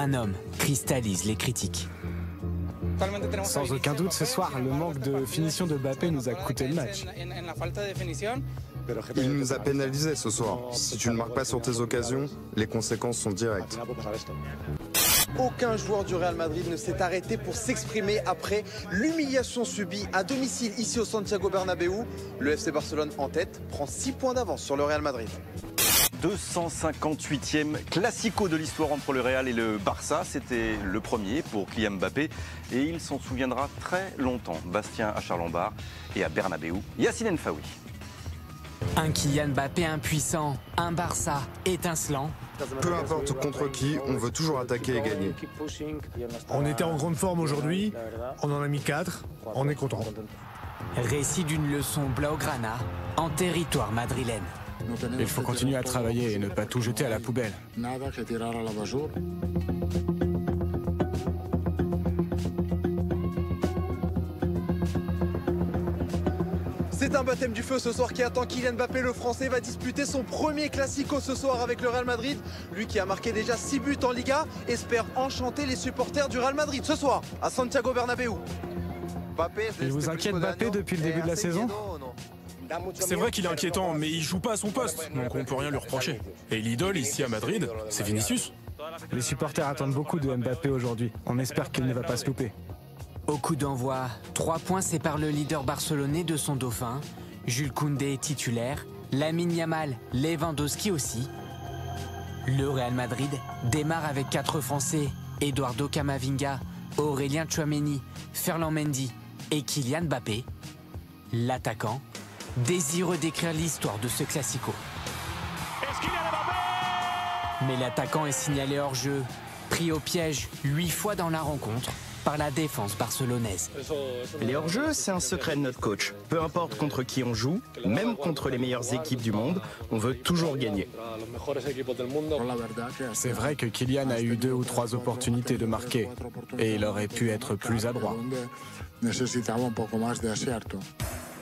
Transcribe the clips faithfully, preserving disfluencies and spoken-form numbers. Un homme cristallise les critiques. Sans aucun doute, ce soir, le manque de finition de Mbappé nous a coûté le match. Il nous a pénalisés ce soir. Si tu ne marques pas sur tes occasions, les conséquences sont directes. Aucun joueur du Real Madrid ne s'est arrêté pour s'exprimer après l'humiliation subie à domicile ici au Santiago Bernabéu. Le F C Barcelone en tête prend six points d'avance sur le Real Madrid. deux cent cinquante-huitième classico de l'histoire entre le Real et le Barça. C'était le premier pour Kylian Mbappé et il s'en souviendra très longtemps. Bastien à Charles-en-Barre et à Bernabéu, Yacine Nfaoui. Un Kylian Mbappé impuissant, un Barça étincelant. Peu importe contre qui, on veut toujours attaquer et gagner. On était en grande forme aujourd'hui, on en a mis quatre, on est content. Récit d'une leçon blaugrana en territoire madrilène. Il faut continuer à travailler et ne pas tout jeter à la poubelle. C'est un baptême du feu ce soir qui attend Kylian Mbappé. Le Français va disputer son premier Classico ce soir avec le Real Madrid. Lui qui a marqué déjà six buts en Liga espère enchanter les supporters du Real Madrid ce soir à Santiago Bernabéu. Il vous inquiète Mbappé depuis le début de la saison ? C'est vrai qu'il est inquiétant, mais il joue pas à son poste, donc on peut rien lui reprocher. Et l'idole ici à Madrid, c'est Vinicius. Les supporters attendent beaucoup de Mbappé aujourd'hui. On espère qu'il ne va pas se louper. Au coup d'envoi, trois points séparent le leader barcelonais de son dauphin. Jules Koundé est titulaire, Lamine Yamal, Lewandowski aussi. Le Real Madrid démarre avec quatre Français, Eduardo Camavinga, Aurélien Tchouaméni, Ferland Mendy et Kylian Mbappé. L'attaquant désireux d'écrire l'histoire de ce Classico. Mais l'attaquant est signalé hors jeu, pris au piège huit fois dans la rencontre par la défense barcelonaise. Les hors-jeux, c'est un secret de notre coach. Peu importe contre qui on joue, même contre les meilleures équipes du monde, on veut toujours gagner. C'est vrai que Kylian a eu deux ou trois opportunités de marquer et il aurait pu être plus adroit.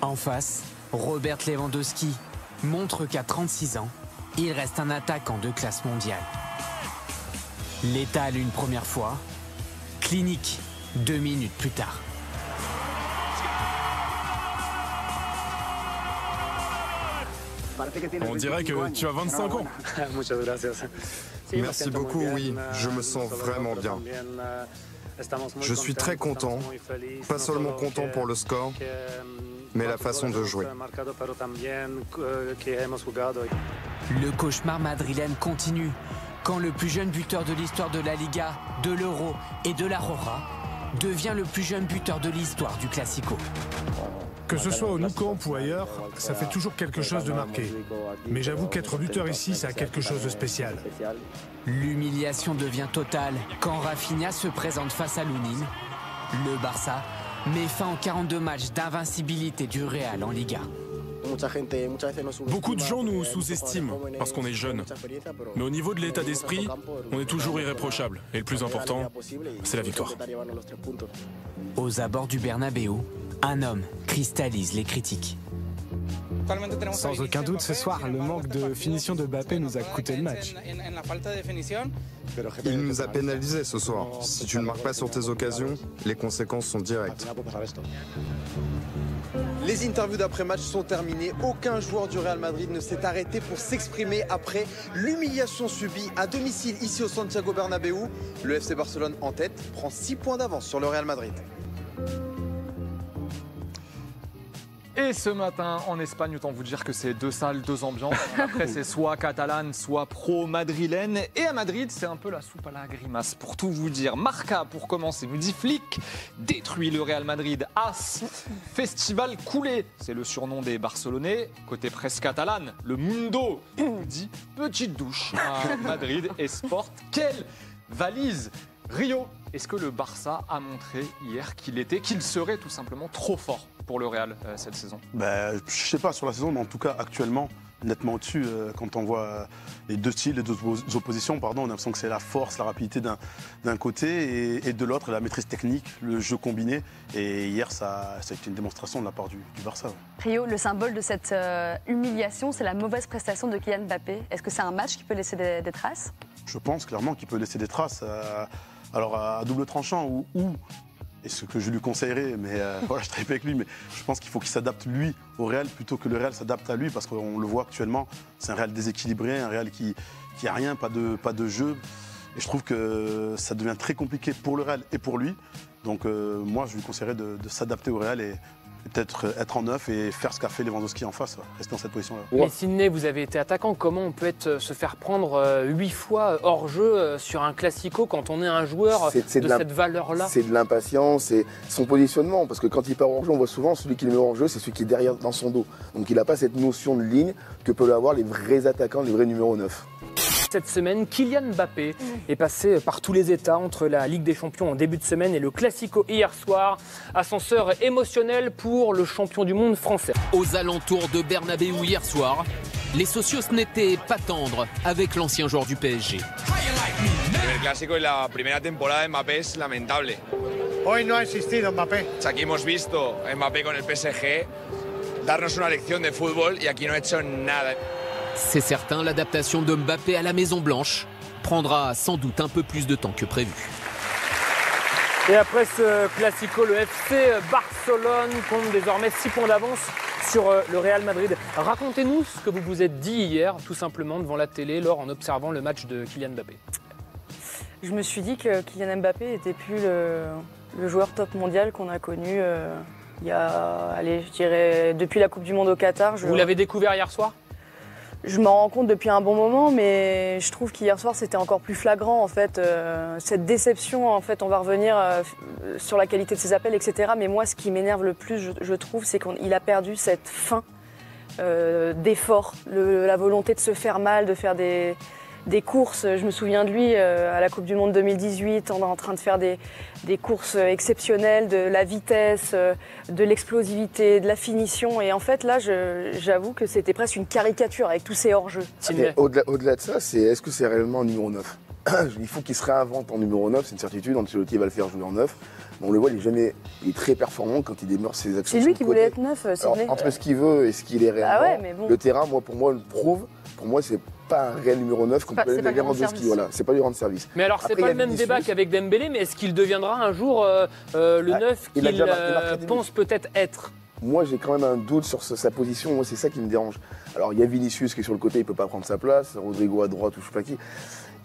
En face, Robert Lewandowski montre qu'à trente-six ans, il reste un attaquant de classe mondiale. Létal une première fois, clinique deux minutes plus tard. On dirait que tu as vingt-cinq ans. Merci beaucoup, oui, je me sens vraiment bien. Je suis très content, pas seulement content pour le score, mais la façon de jouer. Le cauchemar madrilène continue quand le plus jeune buteur de l'histoire de la Liga, de l'Euro et de la Roja devient le plus jeune buteur de l'histoire du Classico. Que ce soit au Nou Camp ou ailleurs, ça fait toujours quelque chose de marqué. Mais j'avoue qu'être buteur ici, ça a quelque chose de spécial. L'humiliation devient totale quand Rafinha se présente face à Lunin. Le Barça met fin aux quarante-deux matchs d'invincibilité du Real en Liga. Beaucoup de gens nous sous-estiment parce qu'on est jeunes. Mais au niveau de l'état d'esprit, on est toujours irréprochable. Et le plus important, c'est la victoire. Aux abords du Bernabéu, un homme cristallise les critiques. Sans aucun doute, ce soir, le manque de finition de Mbappé nous a coûté le match. Il nous a pénalisés ce soir. Si tu ne marques pas sur tes occasions, les conséquences sont directes. Les interviews d'après-match sont terminées. Aucun joueur du Real Madrid ne s'est arrêté pour s'exprimer après l'humiliation subie à domicile ici au Santiago Bernabéu. Le F C Barcelone en tête prend six points d'avance sur le Real Madrid. Et ce matin, en Espagne, autant vous dire que c'est deux salles, deux ambiances. Après, c'est soit catalane, soit pro-madrilène. Et à Madrid, c'est un peu la soupe à la grimace, pour tout vous dire. Marca, pour commencer, nous dit Flick détruit le Real Madrid. As, festival coulé, c'est le surnom des Barcelonais. Côté presse catalane, le Mundo nous dit petite douche à Madrid et Sport. Quelle valise Rio, est-ce que le Barça a montré hier qu'il était, qu'il serait tout simplement trop fort pour le Real euh, cette saison? Ben, je ne sais pas sur la saison, mais en tout cas actuellement, nettement au-dessus. Euh, quand on voit euh, les deux styles, les deux oppositions, pardon, on a l'impression que c'est la force, la rapidité d'un côté et, et de l'autre, la maîtrise technique, le jeu combiné. Et hier, ça, ça a été une démonstration de la part du, du Barça. Ouais. Rio, le symbole de cette euh, humiliation, c'est la mauvaise prestation de Kylian Mbappé. Est-ce que c'est un match qui peut laisser des, des traces ? je pense clairement qu'il peut laisser des traces. À, alors à double tranchant ou, ou et ce que je lui conseillerais, mais euh, voilà, je travaille avec lui, mais je pense qu'il faut qu'il s'adapte lui au Real plutôt que le Real s'adapte à lui, parce qu'on le voit actuellement, c'est un Real déséquilibré, un Real qui qui a rien, pas de pas de jeu. Et je trouve que ça devient très compliqué pour le Real et pour lui. Donc euh, moi, je lui conseillerais de, de s'adapter au Real et peut-être être en neuf et faire ce qu'a fait Lewandowski en face, rester dans cette position-là. Mais Sidney, vous avez été attaquant, comment on peut être, se faire prendre huit fois hors jeu sur un Classico quand on est un joueur c'est, c'est de, de cette valeur-là? C'est de l'impatience et son positionnement, parce que quand il part hors jeu, on voit souvent celui qui le met hors jeu, c'est celui qui est derrière dans son dos. Donc il n'a pas cette notion de ligne que peuvent avoir les vrais attaquants, les vrais numéros neuf. Cette semaine, Kylian Mbappé est passé par tous les états entre la Ligue des Champions en début de semaine et le Classico hier soir. Ascenseur émotionnel pour le champion du monde français. Aux alentours de Bernabéu hier soir, les socios n'étaient pas tendres avec l'ancien joueur du P S G. Le Classico et la première temporada de Mbappé est lamentable. Hoy no ha existido Mbappé. Aquí hemos visto Mbappé con el P S G darnos una lección de fútbol y aquí no ha hecho nada. C'est certain, l'adaptation de Mbappé à la Maison-Blanche prendra sans doute un peu plus de temps que prévu. Et après ce Classico, le F C Barcelone compte désormais six points d'avance sur le Real Madrid. Racontez-nous ce que vous vous êtes dit hier, tout simplement devant la télé, lors en observant le match de Kylian Mbappé. Je me suis dit que Kylian Mbappé n'était plus le, le joueur top mondial qu'on a connu euh, il y a, allez, je dirais, depuis la Coupe du Monde au Qatar. Je... Vous l'avez découvert hier soir ? Je m'en rends compte depuis un bon moment, mais je trouve qu'hier soir c'était encore plus flagrant en fait, euh, cette déception. En fait, on va revenir euh, sur la qualité de ses appels, et cetera. Mais moi, ce qui m'énerve le plus, je, je trouve, c'est qu'il a perdu cette fin euh, d'effort, le, la volonté de se faire mal, de faire des, des courses. Je me souviens de lui euh, à la Coupe du Monde deux mille dix-huit, en, en train de faire des, des courses exceptionnelles, de la vitesse, euh, de l'explosivité, de la finition. Et en fait, là, j'avoue que c'était presque une caricature avec tous ces hors-jeux. Au-delà au -delà de ça, c'est est-ce que c'est réellement un numéro neuf? Il faut qu'il se réinvente en numéro neuf, c'est une certitude. Ancelotti va le faire jouer en neuf. On le voit, il est, jamais, il est très performant quand il démarre ses actions. C'est lui qui voulait être neuf, Sidney. Entre ce qu'il veut et ce qu'il est réellement, ah ouais, mais bon. Le terrain, moi, pour moi, le prouve. Pour moi, c'est pas un réel numéro neuf qu'on peut aller vers Lewandowski. Voilà, c'est pas lui rendre service. Mais alors, c'est pas le même Vinicius. Débat qu'avec Dembélé, mais est-ce qu'il deviendra un jour euh, euh, le ah, neuf qu'il euh, pense peut-être être? Moi, j'ai quand même un doute sur sa position. Moi, c'est ça qui me dérange. Alors, il y a Vinicius qui est sur le côté, il peut pas prendre sa place. Rodrigo à droite ou je sais pas qui.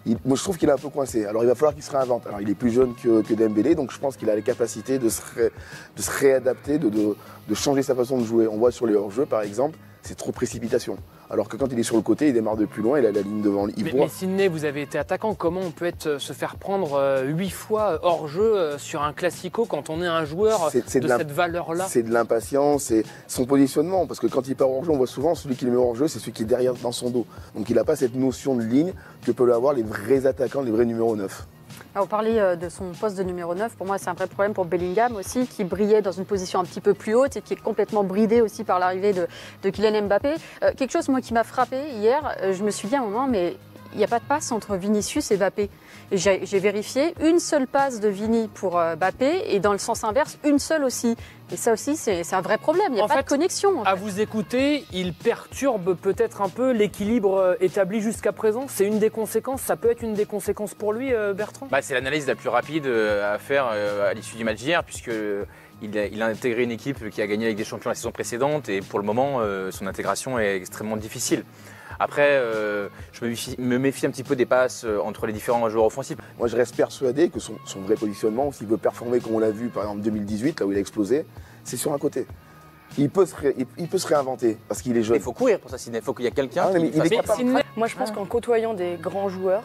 Il, moi, je trouve qu'il est un peu coincé. Alors, il va falloir qu'il se réinvente. Alors, il est plus jeune que, que Dembélé, donc je pense qu'il a les capacités de se, ré, de se réadapter, de, de, de changer sa façon de jouer. On voit sur les hors-jeux, par exemple, c'est trop précipitation. Alors que quand il est sur le côté, il démarre de plus loin, il a la ligne devant lui. Mais, mais Sidney, vous avez été attaquant. Comment on peut être, se faire prendre huit fois hors-jeu sur un Classico quand on est un joueur c est, c est de, de cette valeur-là? C'est de l'impatience et son positionnement. Parce que quand il part hors-jeu, on voit souvent celui qui le met hors-jeu, c'est celui qui est derrière dans son dos. Donc il n'a pas cette notion de ligne que peuvent avoir les vrais attaquants, les vrais numéros neuf. Alors, vous parlez de son poste de numéro neuf. Pour moi, c'est un vrai problème pour Bellingham aussi, qui brillait dans une position un petit peu plus haute et qui est complètement bridé aussi par l'arrivée de, de Kylian Mbappé. Euh, quelque chose, moi, qui m'a frappé hier, euh, je me suis dit à un moment, mais il n'y a pas de passe entre Vinicius et Mbappé. Et j'ai vérifié, une seule passe de Vini pour euh, Mbappé et dans le sens inverse, une seule aussi. Et ça aussi, c'est un vrai problème. Il n'y a en pas fait, de connexion. En à fait. Vous écouter, il perturbe peut-être un peu l'équilibre établi jusqu'à présent. C'est une des conséquences. Ça peut être une des conséquences pour lui, Bertrand. Bah, c'est l'analyse la plus rapide à faire à l'issue du match d'hier, puisque il a, il a intégré une équipe qui a gagné avec des champions la saison précédente. Et pour le moment, son intégration est extrêmement difficile. Après, euh, je me méfie, me méfie un petit peu des passes entre les différents joueurs offensifs. Moi, je reste persuadé que son, son vrai positionnement, s'il veut performer comme on l'a vu par exemple en deux mille dix-huit, là où il a explosé, c'est sur un côté. Il peut se, ré, il, il peut se réinventer parce qu'il est jeune. Il faut courir pour ça, Sidney. Il faut qu'il y ait quelqu'un ah, qui il est capable. Moi, je pense ah. qu'en côtoyant des grands joueurs,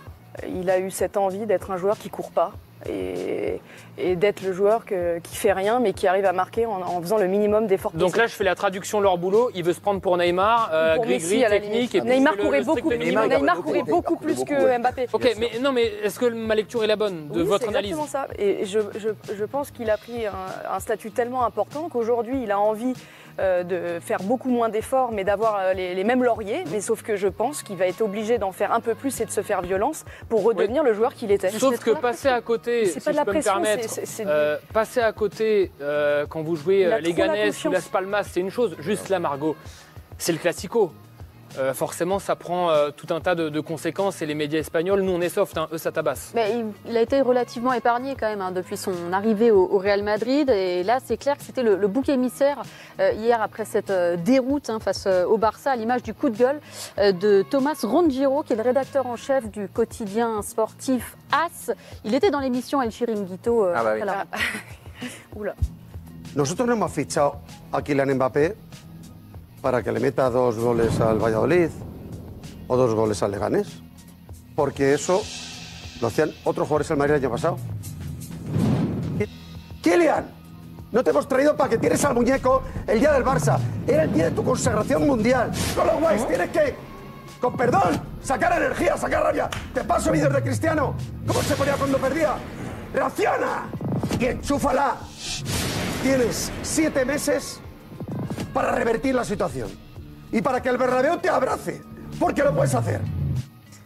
il a eu cette envie d'être un joueur qui ne court pas et, et d'être le joueur que, qui fait rien mais qui arrive à marquer en, en faisant le minimum d'efforts. Donc possible. Là, je fais la traduction de leur boulot. Il veut se prendre pour Neymar, euh, pour gris, Messi, gris, technique. Et Neymar le, courait le beaucoup, Neymar, Neymar courait beaucoup plus beaucoup, que ouais. Mbappé. Ok, mais non, mais est-ce que ma lecture est la bonne de oui, votre analyse? C'est exactement ça. Et je, je, je pense qu'il a pris un, un statut tellement important qu'aujourd'hui, il a envie euh, de faire beaucoup moins d'efforts, mais d'avoir les, les mêmes lauriers. Mais sauf que je pense qu'il va être obligé d'en faire un peu plus et de se faire violence pour redevenir oui. le joueur qu'il était. Sauf que passer à côté. C'est si pas de la pression, c'est euh, passer à côté euh, quand vous jouez euh, les Ganes ou Las Palmas, c'est une chose. Juste là, Margot, c'est le Classico. Euh, forcément, ça prend euh, tout un tas de, de conséquences. Et les médias espagnols, nous, on est soft, hein, eux, ça tabasse. Mais il, il a été relativement épargné quand même hein, depuis son arrivée au, au Real Madrid. Et là, c'est clair que c'était le, le bouc émissaire euh, hier après cette euh, déroute hein, face euh, au Barça, à l'image du coup de gueule euh, de Thomas Roncero, qui est le rédacteur en chef du quotidien sportif As. Il était dans l'émission El Chiringuito. Euh, ah bah oui. La... Oula. Nosotros no hemos fichado a Kylian Mbappé para que le meta dos goles al Valladolid o dos goles al Leganés, porque eso lo hacían otros jugadores del Madrid el año pasado. Kylian, no te hemos traído para que tires al muñeco el día del Barça. Era el día de tu consagración mundial. No lo guays, tienes que, con perdón, sacar energía, sacar rabia. Te paso vídeos de Cristiano. ¿Cómo se ponía cuando perdía? ¡Reacciona! Y enchúfala. Tienes siete meses para revertir la situación y para que el Bernabéu te abrace, porque lo puedes hacer.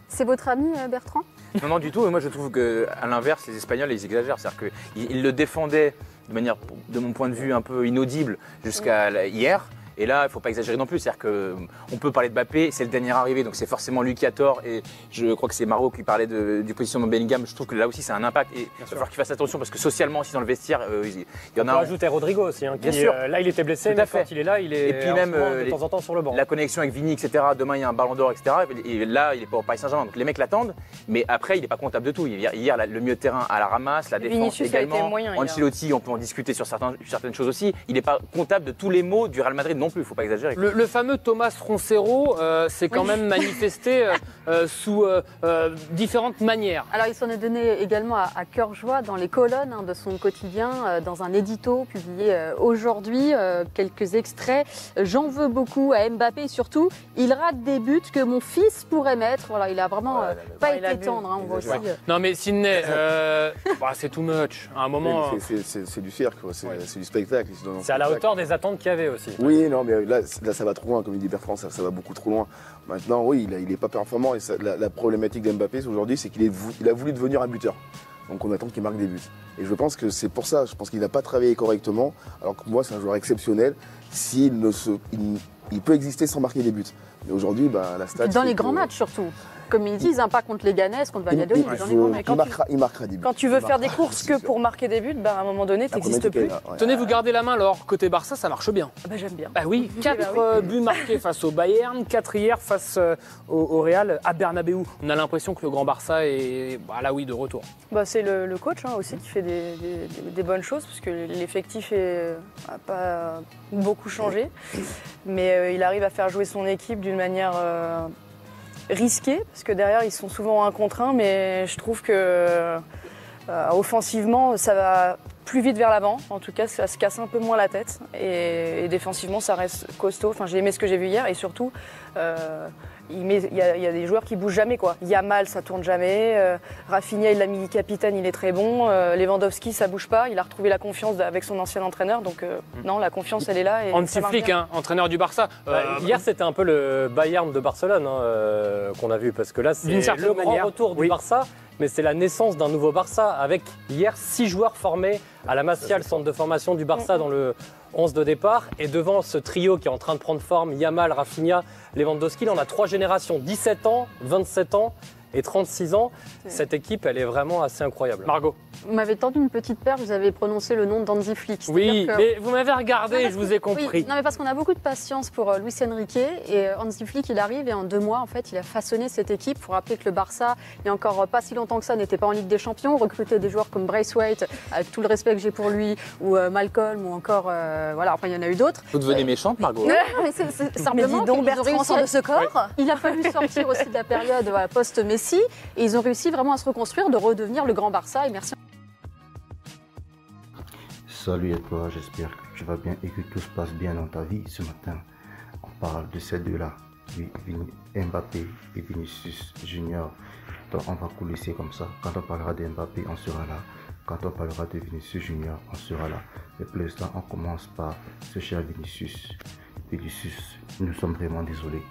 C'est votre ami Bertrand? Non, non, du tout. Et moi, je trouve qu'à l'inverse, les Espagnols, ils exagèrent. C'est-à-dire qu'ils le défendaient de manière, de mon point de vue, un peu inaudible jusqu'à hier. Et là, il ne faut pas exagérer non plus. C'est-à-dire qu'on peut parler de Mbappé, c'est le dernier arrivé, donc c'est forcément lui qui a tort. Et je crois que c'est Maro qui parlait de, du positionnement de Bellingham. Je trouve que là aussi, c'est un impact. Et il va falloir qu'il fasse attention parce que socialement, aussi dans le vestiaire, euh, il y en a. On rajoute à Rodrigo aussi. Hein, qui, bien sûr. Euh, là, il était blessé, mais quand il est là, il est et puis même, moment, de les, temps en temps sur le banc. La connexion avec Vini, et cetera. Demain, il y a un Ballon d'Or, et cetera. Et là, il est pas au Paris Saint-Germain. Donc les mecs l'attendent, mais après, il n'est pas comptable de tout. Hier, hier là, le milieu de terrain à la ramasse, la défense Vinicius également. Moyen, Ancelotti, on peut en discuter sur certains, certaines choses aussi. Il n'est pas comptable de tous les maux du Real Madrid. Non plus, il ne faut pas exagérer. Le, le fameux Thomas Roncero euh, s'est quand oui. même manifesté euh, sous euh, euh, différentes manières. Alors, il s'en est donné également à, à cœur joie dans les colonnes hein, de son quotidien, euh, dans un édito publié euh, aujourd'hui. Euh, quelques extraits. J'en veux beaucoup à Mbappé, surtout, il rate des buts que mon fils pourrait mettre. Voilà, il n'a vraiment voilà, euh, pas été tendre. Hein, on voit aussi, euh... Non, mais Sidney, euh, bah, c'est too much. À un moment. C'est du cirque, c'est ouais. du spectacle. C'est à la hauteur des attentes qu'il y avait aussi. Oui, non, mais là, là, ça va trop loin, comme il dit Bertrand, ça, ça va beaucoup trop loin. Maintenant, oui, il n'est pas performant et ça, la, la problématique d'Mbappé aujourd'hui, c'est qu'il il a voulu devenir un buteur. Donc on attend qu'il marque des buts. Et je pense que c'est pour ça, je pense qu'il n'a pas travaillé correctement, alors que moi, c'est un joueur exceptionnel. S'il ne se, il, il peut exister sans marquer des buts. Mais aujourd'hui, bah, la stat... Dans les grands matchs, surtout. Comme ils disent, hein, pas contre les Ganais, contre Valladolid, mais dans les grands matchs. Il marquera, il marquera des buts. Quand tu veux faire des courses que pour marquer des buts, bah, à un moment donné, tu n'existes plus. Là, ouais. Tenez, vous gardez la main, alors, côté Barça, ça marche bien. Ah bah, j'aime bien. Bah oui, quatre buts marqués face au Bayern, quatre hier face euh, au, au Real, à Bernabéu. On a l'impression que le grand Barça est bah, là, oui, de retour. Bah, c'est le, le coach hein, aussi qui fait des, des, des bonnes choses, parce que l'effectif n'a pas beaucoup changé. Mais euh, il arrive à faire jouer son équipe d'une manière euh, risquée, parce que derrière, ils sont souvent un contre un, mais je trouve que euh, offensivement, ça va plus vite vers l'avant. En tout cas, ça se casse un peu moins la tête. Et, et défensivement, ça reste costaud. Enfin, j'ai aimé ce que j'ai vu hier, et surtout... Euh, Il y, y a des joueurs qui bougent jamais, quoi. Yamal, ça tourne jamais. Euh, Rafinha, il l'a mis capitaine, il est très bon. Euh, Lewandowski, ça bouge pas. Il a retrouvé la confiance avec son ancien entraîneur. Donc, euh, mmh. non, la confiance, elle est là. Hansi Flick, hein, entraîneur du Barça. Euh, hier, c'était un peu le Bayern de Barcelone hein, euh, qu'on a vu. Parce que là, c'est le manière. grand retour oui. du Barça. Mais c'est la naissance d'un nouveau Barça avec hier six joueurs formés à la Masia, le centre de formation du Barça, dans le onze de départ. Et devant ce trio qui est en train de prendre forme, Yamal, Rafinha, Lewandowski, on a trois générations, dix-sept ans, vingt-sept ans et trente-six ans. Cette équipe, elle est vraiment assez incroyable. Margot, vous m'avez tendu une petite perche, vous avez prononcé le nom d'Hansi Flick. Oui, que... mais vous m'avez regardé, non, je vous ai compris. Oui, non, mais parce qu'on a beaucoup de patience pour euh, Luis Enrique. Et euh, Hansi Flick, il arrive et en deux mois, en fait, il a façonné cette équipe. Il faut rappeler que le Barça, il n'y a encore pas si longtemps que ça, n'était pas en Ligue des Champions. Recruter des joueurs comme Braithwaite, avec tout le respect que j'ai pour lui, ou euh, Malcolm, ou encore. Euh, voilà, enfin, il y en a eu d'autres. Vous devenez euh, méchante, Margot. Non, mais c'est simplement. Mais dis donc, Bertrand sort de ce corps. Oui. Il a fallu sortir aussi de la période voilà, post-Messi. Et ils ont réussi vraiment à se reconstruire, de redevenir le grand Barça. Et merci. Salut à toi, j'espère que tu vas bien et que tout se passe bien dans ta vie. Ce matin, on parle de ces deux-là, Mbappé et Vinicius Junior. Donc on va coulisser comme ça. Quand on parlera de Mbappé, on sera là. Quand on parlera de Vinicius Junior, on sera là. Mais pour l'instant, on commence par ce cher Vinicius. Vinicius, nous sommes vraiment désolés.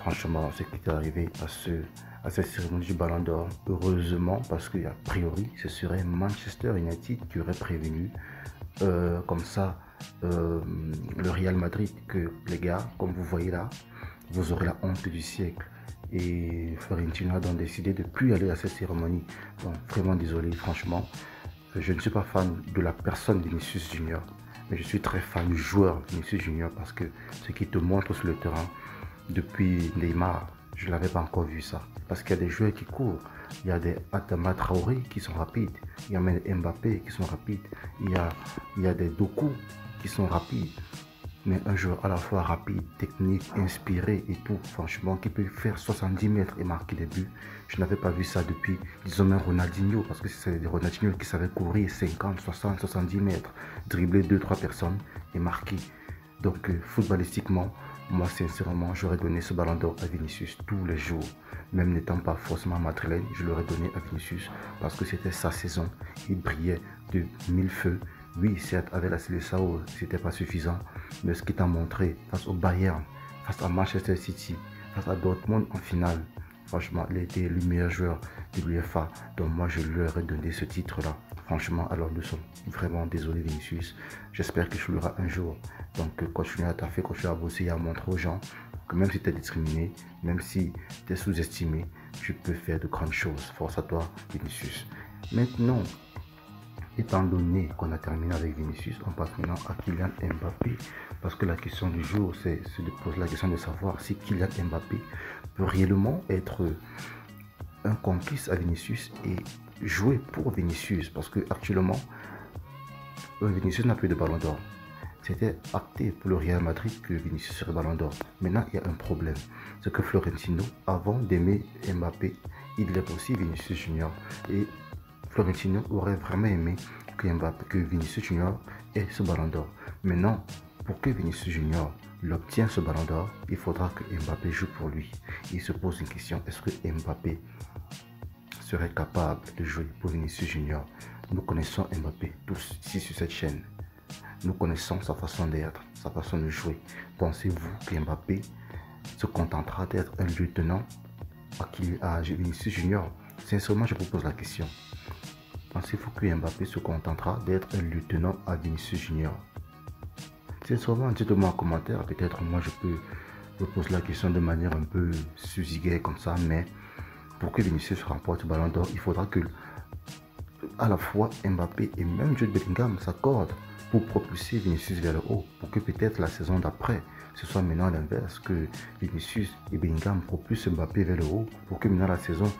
Franchement, ce qui est arrivé à ce... à cette cérémonie du Ballon d'Or, heureusement, parce qu'a priori, ce serait Manchester United qui aurait prévenu, euh, comme ça, euh, le Real Madrid, que les gars, comme vous voyez là, vous aurez la honte du siècle. Et Florentino a donc décidé de ne plus aller à cette cérémonie. Donc vraiment désolé, franchement. Je ne suis pas fan de la personne de Vinicius Junior, mais je suis très fan du joueur Vinicius Junior parce que ce qu'il te montre sur le terrain, depuis Neymar, je ne l'avais pas encore vu ça. Parce qu'il y a des joueurs qui courent, il y a des Adama Traoré qui sont rapides, il y a même Mbappé qui sont rapides, il y a, il y a des Doku qui sont rapides. Mais un joueur à la fois rapide, technique, inspiré et tout, franchement, qui peut faire soixante-dix mètres et marquer des buts. Je n'avais pas vu ça depuis, disons même Ronaldinho, parce que c'est des Ronaldinho qui savaient courir cinquante, soixante, soixante-dix mètres, dribbler deux trois personnes et marquer. Donc, footballistiquement, moi, sincèrement, j'aurais donné ce ballon d'or à Vinicius tous les jours. Même n'étant pas forcément madrilène, je l'aurais donné à Vinicius parce que c'était sa saison. Il brillait de mille feux. Oui, certes, avec la Seleção, ce n'était pas suffisant, mais ce qu'il t'a montré face au Bayern, face à Manchester City, face à Dortmund en finale, franchement, il était le meilleur joueur de l'UEFA. Donc moi, je lui aurais donné ce titre-là. Franchement, alors nous sommes vraiment désolés, Vinicius. J'espère que tu l'auras un jour. Donc, continue à taffer, continue à bosser et à montrer aux gens que même si tu es discriminé, même si tu es sous-estimé, tu peux faire de grandes choses. Force à toi, Vinicius. Maintenant, étant donné qu'on a terminé avec Vinicius, on passe maintenant à Kylian Mbappé. Parce que la question du jour, c'est de poser la question de savoir si Kylian Mbappé peut réellement être un complice à Vinicius et jouer pour Vinicius. Parce qu'actuellement, Vinicius n'a plus de ballon d'or. C'était acté pour le Real Madrid que Vinicius serait ballon d'or. Maintenant, il y a un problème. C'est que Florentino, avant d'aimer Mbappé, il aime aussi Vinicius Junior. Et Florentino aurait vraiment aimé que, Mbappé, que Vinicius Junior ait ce ballon d'or. Maintenant, pour que Vinicius Junior l'obtienne ce ballon d'or, il faudra que Mbappé joue pour lui. Il se pose une question, est-ce que Mbappé serait capable de jouer pour Vinicius Junior? Nous connaissons Mbappé tous ici sur cette chaîne. Nous connaissons sa façon d'être, sa façon de jouer. Pensez-vous que Mbappé se contentera d'être un lieutenant à Vinicius Junior? Sincèrement, je vous pose la question. Pensez-vous que Mbappé se contentera d'être un lieutenant à Vinicius Junior? Sincèrement, dites-moi en commentaire. Peut-être moi je peux vous poser la question de manière un peu susiguée comme ça. Mais pour que Vinicius remporte le ballon d'or, il faudra que à la fois Mbappé et même Jude Bellingham s'accordent pour propulser Vinicius vers le haut. Pour que peut-être la saison d'après, ce soit maintenant l'inverse, que Vinicius et Bellingham propulsent Mbappé vers le haut. Pour que maintenant la saison,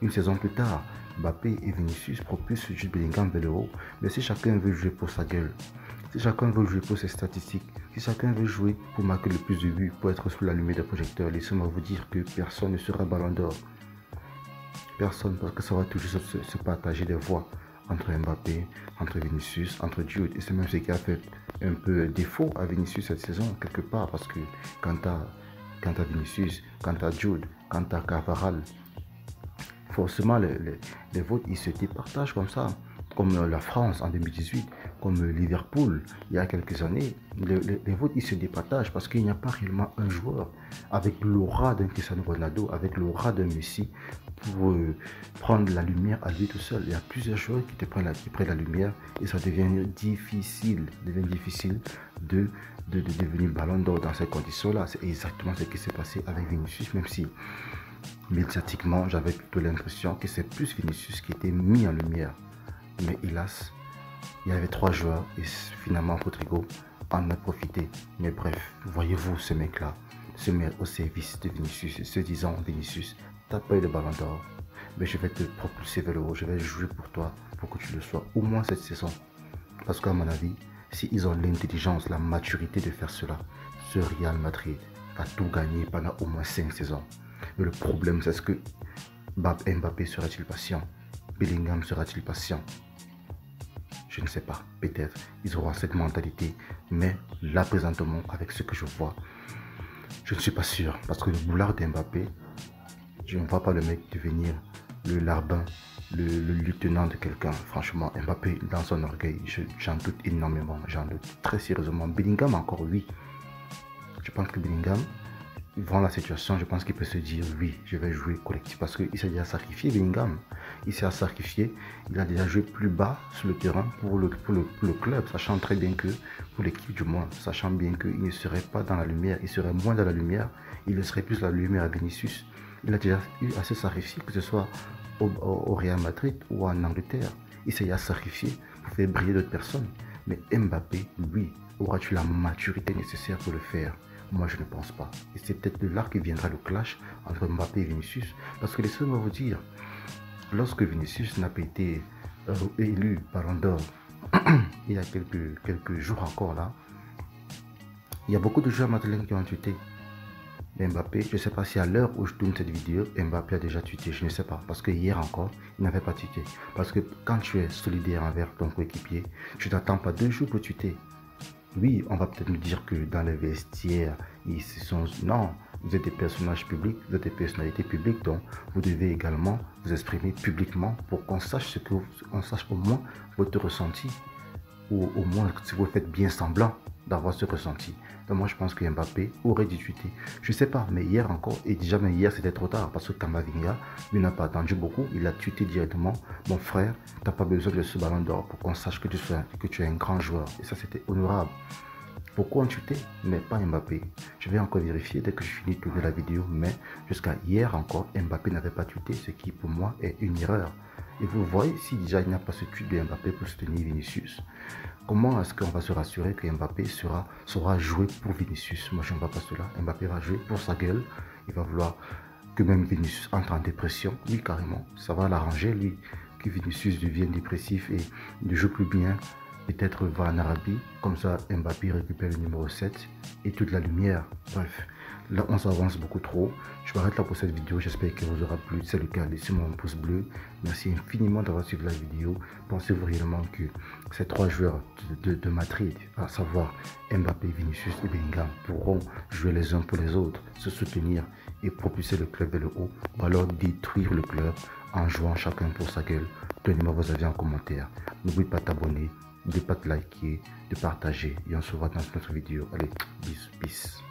une saison plus tard, Mbappé et Vinicius propulsent Jude Bellingham vers le haut. Mais si chacun veut jouer pour sa gueule, si chacun veut jouer pour ses statistiques, si chacun veut jouer pour marquer le plus de buts, pour être sous la lumière des projecteurs, laissez-moi vous dire que personne ne sera ballon d'or. Personne, parce que ça va toujours se, se partager des voix entre Mbappé, entre Vinicius, entre Jude. Et c'est même ce qui a fait un peu défaut à Vinicius cette saison, quelque part, parce que quant à, quant à Vinicius, quant à Jude, quant à Carvajal, forcément, les, les, les votes, ils se départagent comme ça, comme la France en deux mille dix-huit, comme Liverpool, il y a quelques années. Les, les, les votes, ils se départagent parce qu'il n'y a pas réellement un joueur avec l'aura d'un Cristiano Ronaldo, avec l'aura d'un Messi, pour euh, prendre la lumière à lui tout seul. Il y a plusieurs joueurs qui te prennent la, qui prennent la lumière et ça devient difficile, devient difficile de, de, de devenir ballon d'or dans ces conditions-là. C'est exactement ce qui s'est passé avec Vinicius, même si médiatiquement, j'avais plutôt l'impression que c'est plus Vinicius qui était mis en lumière. Mais hélas, il y avait trois joueurs et finalement Rodrigo en a profité. Mais bref, voyez-vous, ce mec-là se met au service de Vinicius et se disant, Vinicius, t'as pas eu de ballon d'or, mais je vais te propulser vers le haut, je vais jouer pour toi pour que tu le sois au moins cette saison. Parce qu'à mon avis, s'ils si ont l'intelligence, la maturité de faire cela, ce Real Madrid a tout gagné pendant au moins cinq saisons. Mais le problème, c'est ce que Mbappé sera-t-il patient? Bellingham sera-t-il patient? Je ne sais pas, peut-être. Ils auront cette mentalité. Mais là, présentement, avec ce que je vois, je ne suis pas sûr. Parce que le boulard d'Mbappé, je ne vois pas le mec devenir le larbin, le, le lieutenant de quelqu'un. Franchement, Mbappé, dans son orgueil, j'en doute énormément. J'en doute très sérieusement. Bellingham, encore, oui. Je pense que Bellingham Devant la situation, je pense qu'il peut se dire oui, je vais jouer collectif parce qu'il s'est déjà sacrifié, Bellingham. Il s'est sacrifié, il a déjà joué plus bas sur le terrain pour le, pour le, pour le club, sachant très bien que, pour l'équipe du moins, sachant bien qu'il ne serait pas dans la lumière, il serait moins dans la lumière, il ne serait plus dans la lumière à Vinicius. Il a déjà eu assez sacrifié, que ce soit au, au, au Real Madrid ou en Angleterre. Il s'est déjà sacrifié pour faire briller d'autres personnes. Mais Mbappé, lui, aura-t-il la maturité nécessaire pour le faire? Moi, je ne pense pas. Et c'est peut-être de là que viendra le clash entre Mbappé et Vinicius. Parce que laissez-moi vous dire, lorsque Vinicius n'a pas été euh, élu Ballon d'Or il y a quelques, quelques jours encore là, il y a beaucoup de joueurs madrilènes qui ont tweeté. Mais Mbappé, je ne sais pas si à l'heure où je tourne cette vidéo, Mbappé a déjà tweeté, je ne sais pas. Parce que hier encore, il n'avait pas tweeté. Parce que quand tu es solidaire envers ton coéquipier, tu ne t'attends pas deux jours pour tweeter. Oui, on va peut-être nous dire que dans les vestiaires, ils se sont... Non, vous êtes des personnages publics, vous êtes des personnalités publiques, donc vous devez également vous exprimer publiquement pour qu'on sache ce que vous... on sache au moins votre ressenti, ou au moins si vous faites bien semblant d'avoir ce ressenti. Donc moi, je pense que Mbappé aurait dû tweeter. Je ne sais pas, mais hier encore, et déjà mais hier, c'était trop tard, parce que Camavinga, il n'a pas attendu beaucoup, il a tweeté directement, « Mon frère, tu n'as pas besoin de ce ballon d'or pour qu'on sache que tu, sois, que tu es un grand joueur. » Et ça, c'était honorable. Pourquoi on tweetait, mais pas Mbappé? Je vais encore vérifier dès que je finis de tourner la vidéo, mais jusqu'à hier encore, Mbappé n'avait pas tweeté, ce qui, pour moi, est une erreur. Et vous voyez, si déjà il n'y a pas ce tweet de Mbappé pour soutenir Vinicius, comment est-ce qu'on va se rassurer que Mbappé sera, sera joué pour Vinicius? Moi, je ne vois pas cela. Mbappé va jouer pour sa gueule. Il va vouloir que même Vinicius entre en dépression. Lui, carrément, ça va l'arranger, lui. Que Vinicius devienne dépressif et ne joue plus bien. Peut-être va en Arabie. Comme ça, Mbappé récupère le numéro sept et toute la lumière. Bref. Là, on s'avance beaucoup trop. Je m'arrête là pour cette vidéo. J'espère qu'elle vous aura plu. Si c'est le cas, laissez-moi un pouce bleu. Merci infiniment d'avoir suivi la vidéo. Pensez-vous réellement que ces trois joueurs de, de, de Madrid, à savoir Mbappé, Vinicius et Bellingham, pourront jouer les uns pour les autres, se soutenir et propulser le club vers le haut, ou alors détruire le club en jouant chacun pour sa gueule? Donnez-moi vos avis en commentaire. N'oubliez pas de t'abonner, n'oubliez pas de liker, de partager. Et on se voit dans notre vidéo. Allez, bis, bis.